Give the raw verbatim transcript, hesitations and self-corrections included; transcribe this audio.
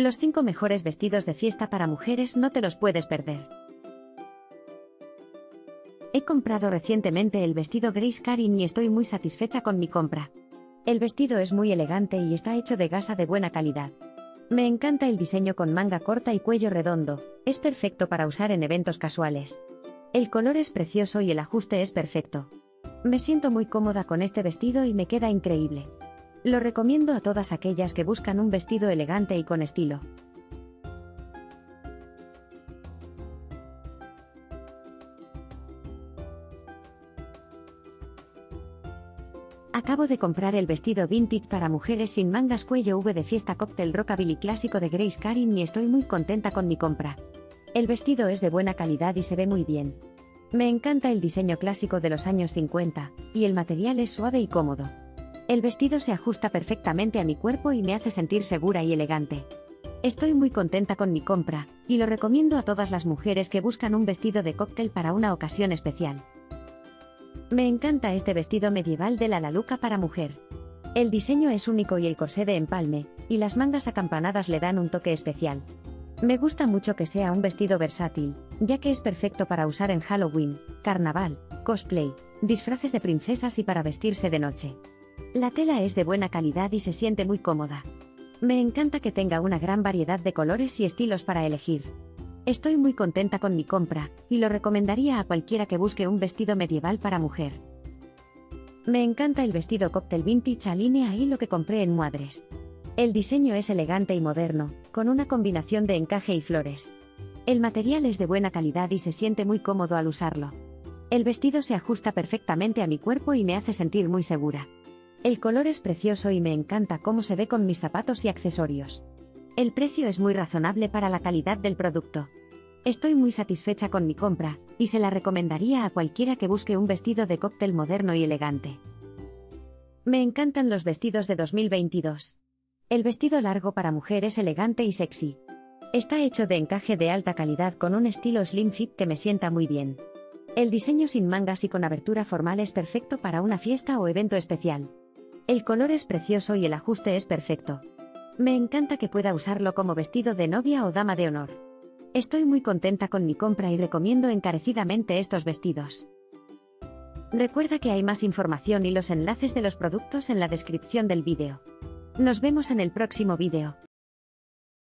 Los cinco mejores vestidos de fiesta para mujeres no te los puedes perder. He comprado recientemente el vestido Grace Karin y estoy muy satisfecha con mi compra. El vestido es muy elegante y está hecho de gasa de buena calidad. Me encanta el diseño con manga corta y cuello redondo, es perfecto para usar en eventos casuales. El color es precioso y el ajuste es perfecto. Me siento muy cómoda con este vestido y me queda increíble. Lo recomiendo a todas aquellas que buscan un vestido elegante y con estilo. Acabo de comprar el vestido vintage para mujeres sin mangas cuello V de fiesta cóctel rockabilly clásico de Grace Karin y estoy muy contenta con mi compra. El vestido es de buena calidad y se ve muy bien. Me encanta el diseño clásico de los años cincuenta, y el material es suave y cómodo. El vestido se ajusta perfectamente a mi cuerpo y me hace sentir segura y elegante. Estoy muy contenta con mi compra, y lo recomiendo a todas las mujeres que buscan un vestido de cóctel para una ocasión especial. Me encanta este vestido medieval de Lalaluka para mujer. El diseño es único y el corsé de empalme, y las mangas acampanadas le dan un toque especial. Me gusta mucho que sea un vestido versátil, ya que es perfecto para usar en Halloween, carnaval, cosplay, disfraces de princesas y para vestirse de noche. La tela es de buena calidad y se siente muy cómoda. Me encanta que tenga una gran variedad de colores y estilos para elegir. Estoy muy contenta con mi compra, y lo recomendaría a cualquiera que busque un vestido medieval para mujer. Me encanta el vestido cóctel vintage alinea y lo que compré en MUADRESS. El diseño es elegante y moderno, con una combinación de encaje y flores. El material es de buena calidad y se siente muy cómodo al usarlo. El vestido se ajusta perfectamente a mi cuerpo y me hace sentir muy segura. El color es precioso y me encanta cómo se ve con mis zapatos y accesorios. El precio es muy razonable para la calidad del producto. Estoy muy satisfecha con mi compra, y se la recomendaría a cualquiera que busque un vestido de cóctel moderno y elegante. Me encantan los vestidos de dos mil veintidós. El vestido largo para mujer es elegante y sexy. Está hecho de encaje de alta calidad con un estilo slim fit que me sienta muy bien. El diseño sin mangas y con abertura formal es perfecto para una fiesta o evento especial. El color es precioso y el ajuste es perfecto. Me encanta que pueda usarlo como vestido de novia o dama de honor. Estoy muy contenta con mi compra y recomiendo encarecidamente estos vestidos. Recuerda que hay más información y los enlaces de los productos en la descripción del vídeo. Nos vemos en el próximo vídeo.